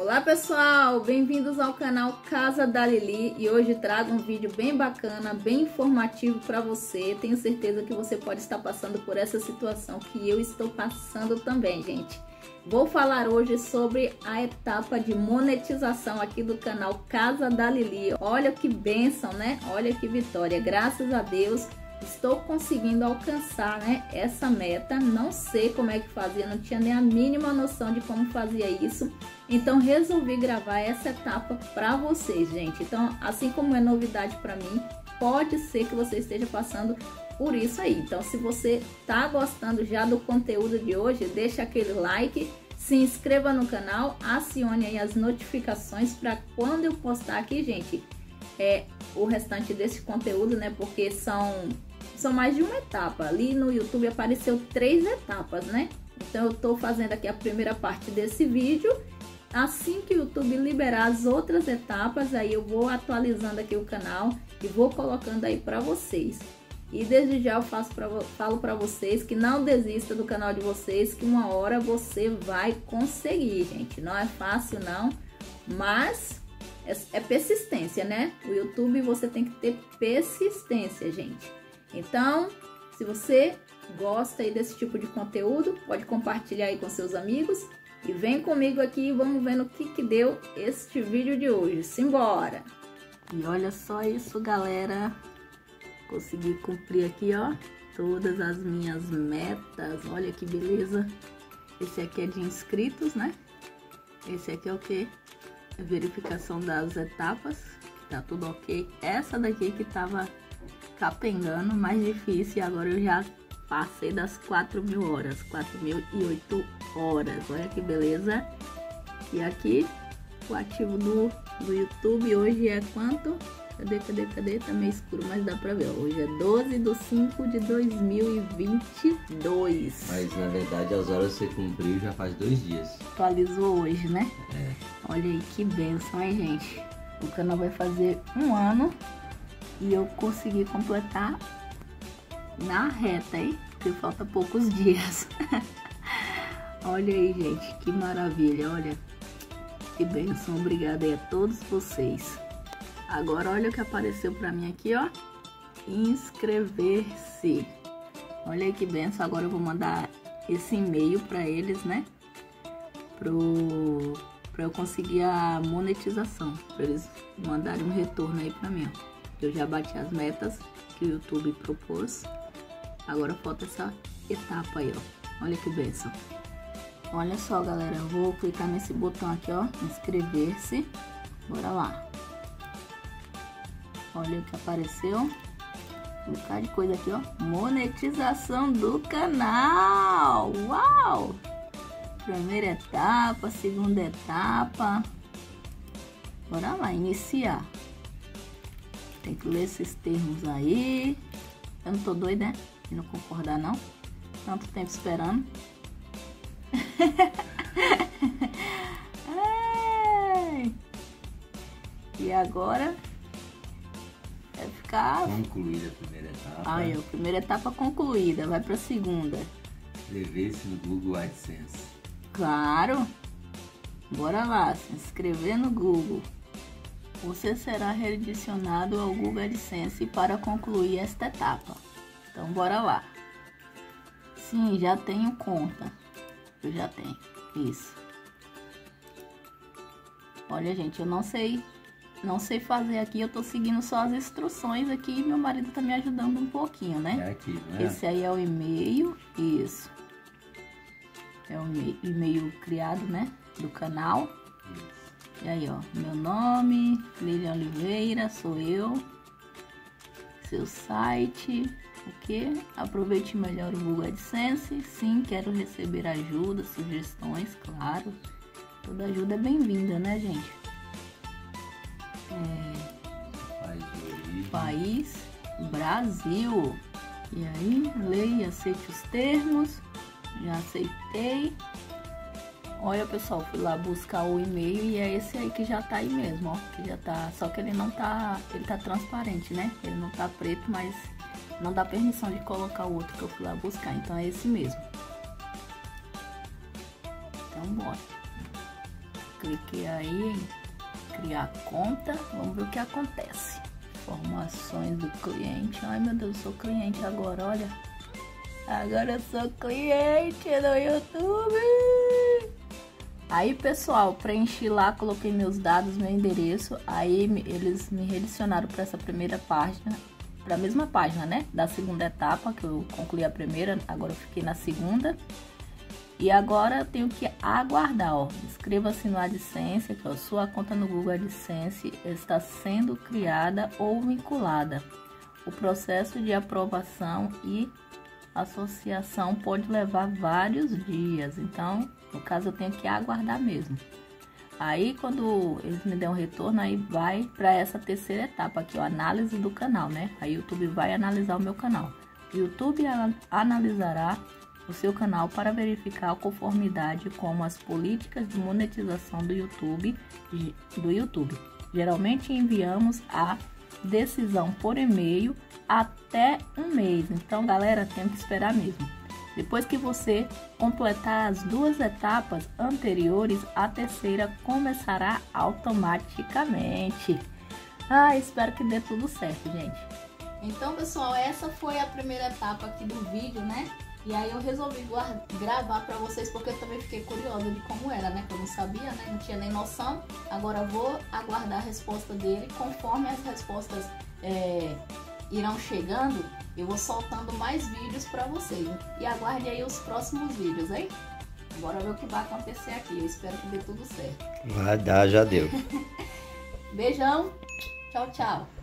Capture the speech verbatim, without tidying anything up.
Olá pessoal, bem-vindos ao canal Casa da Lily e hoje trago um vídeo bem bacana, bem informativo para você. Tenho certeza que você pode estar passando por essa situação que eu estou passando também, gente. Vou falar hoje sobre a etapa de monetização aqui do canal Casa da Lily. Olha que bênção, né? Olha que vitória, graças a Deus. Estou conseguindo alcançar, né, essa meta. Não sei como é que fazia, não tinha nem a mínima noção de como fazia isso. Então resolvi gravar essa etapa para vocês, gente. Então, assim como é novidade para mim, pode ser que você esteja passando por isso aí. Então, se você tá gostando já do conteúdo de hoje, deixa aquele like, se inscreva no canal, acione aí as notificações para quando eu postar aqui, gente, é o restante desse conteúdo, né? Porque são São mais de uma etapa. Ali no YouTube apareceu três etapas, né? Então eu tô fazendo aqui a primeira parte desse vídeo. Assim que o YouTube liberar as outras etapas, aí eu vou atualizando aqui o canal e vou colocando aí para vocês. E desde já eu faço pra, falo para vocês que não desista do canal de vocês, que uma hora você vai conseguir, gente. Não é fácil não, mas é persistência, né? O YouTube você tem que ter persistência, gente. Então, se você gosta aí desse tipo de conteúdo, pode compartilhar aí com seus amigos. E vem comigo aqui e vamos ver no que, que deu este vídeo de hoje. Simbora! E olha só isso, galera. Consegui cumprir aqui, ó, todas as minhas metas. Olha que beleza. Esse aqui é de inscritos, né? Esse aqui é o quê? É verificação das etapas. Tá tudo ok. Essa daqui que tava... capengando, mais difícil, e agora eu já passei das quatro mil horas, quatro mil e oito horas, olha que beleza. E aqui o ativo do, do YouTube hoje é quanto? Cadê, cadê, cadê? Tá meio escuro, mas dá pra ver, hoje é doze de cinco de dois mil e vinte e dois. Mas na verdade as horas você cumpriu já faz dois dias. Atualizou hoje, né? É. Olha aí que benção, hein, gente? O canal vai fazer um ano. E eu consegui completar na reta, hein? Porque falta poucos dias. Olha aí, gente. Que maravilha, olha. Que bênção. Obrigada aí a todos vocês. Agora, olha o que apareceu pra mim aqui, ó. Inscrever-se. Olha aí que bênção. Agora eu vou mandar esse e-mail pra eles, né? Pro... Pra eu conseguir a monetização. Pra eles mandarem um retorno aí pra mim, ó. Eu já bati as metas que o YouTube propôs. Agora falta essa etapa aí, ó. Olha que bênção. Olha só, galera. Eu vou clicar nesse botão aqui, ó. Inscrever-se. Bora lá. Olha o que apareceu. Um bocado de coisa aqui, ó. Monetização do canal. Uau! Primeira etapa, segunda etapa. Bora lá, iniciar. Tem que ler esses termos aí. Eu não tô doida, né? De não concordar, não. Tanto tempo esperando. Ai. E agora? Vai ficar... concluída a primeira etapa. Aí, a primeira etapa concluída. Vai pra segunda. Inscrever-se no Google Adsense. Claro. Bora lá. Se inscrever no Google. Você será redirecionado ao Google Adsense para concluir esta etapa. Então, bora lá. Sim, já tenho conta. Eu já tenho. Isso. Olha, gente, eu não sei, não sei fazer aqui. Eu tô seguindo só as instruções aqui e meu marido tá me ajudando um pouquinho, né? É aqui, né? Esse aí é o e-mail. Isso. É o e-mail criado, né? Do canal. Isso. E aí, ó, meu nome, Lilian Oliveira, sou eu, seu site, o que? Aproveite melhor o Google AdSense, sim, quero receber ajuda, sugestões, claro, toda ajuda é bem-vinda, né, gente? É... país, Brasil, e aí, leia e aceite os termos, já aceitei. Olha, pessoal, fui lá buscar o e-mail e é esse aí que já tá aí mesmo, ó, que já tá, só que ele não tá, ele tá transparente, né? Ele não tá preto, mas não dá permissão de colocar o outro que eu fui lá buscar, então é esse mesmo. Então, bora. Cliquei aí em criar conta, vamos ver o que acontece. Informações do cliente. Ai meu Deus, eu sou cliente agora, olha. Agora eu sou cliente no YouTube. Aí pessoal, preenchi lá, coloquei meus dados, meu endereço. Aí eles me redirecionaram para essa primeira página, para a mesma página, né? Da segunda etapa, que eu concluí a primeira, agora eu fiquei na segunda. E agora eu tenho que aguardar, ó. Inscreva-se no AdSense, que a sua conta no Google AdSense está sendo criada ou vinculada. O processo de aprovação e associação pode levar vários dias, então no caso eu tenho que aguardar mesmo. Aí quando eles me dão um retorno, aí vai para essa terceira etapa aqui, ó, análise do canal, né? Aí o YouTube vai analisar o meu canal. YouTube analisará o seu canal para verificar a conformidade com as políticas de monetização do YouTube do YouTube. Geralmente enviamos a decisão por e-mail até um mês, então galera, tem que esperar mesmo. Depois que você completar as duas etapas anteriores, a terceira começará automaticamente. Ah, espero que dê tudo certo, gente. Então pessoal, essa foi a primeira etapa aqui do vídeo, né? E aí eu resolvi gravar pra vocês porque eu também fiquei curiosa de como era, né? Que eu não sabia, né? Não tinha nem noção. Agora eu vou aguardar a resposta dele. Conforme as respostas é, irão chegando, eu vou soltando mais vídeos pra vocês. E aguarde aí os próximos vídeos, hein? Bora ver o que vai acontecer aqui. Eu espero que dê tudo certo. Vai dar, já deu. Beijão. Tchau, tchau.